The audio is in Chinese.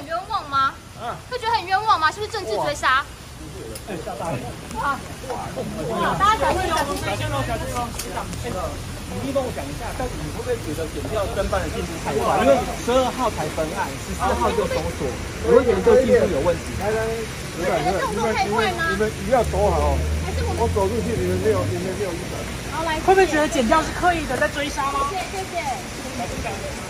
很冤枉吗？啊，会觉得很冤枉吗？是不是政治追杀？哎，吓大人！哇哇，大家小心哦！你帮我讲一下，但你会不会觉得减掉侦办的进度太快？因为12号才分案，14号就封锁，我会觉得这进度有问题。来，动作太快吗？你们要走好哦。还是我走出去，你们没有意思。好来。会不会觉得减掉是刻意的在追杀吗？谢谢。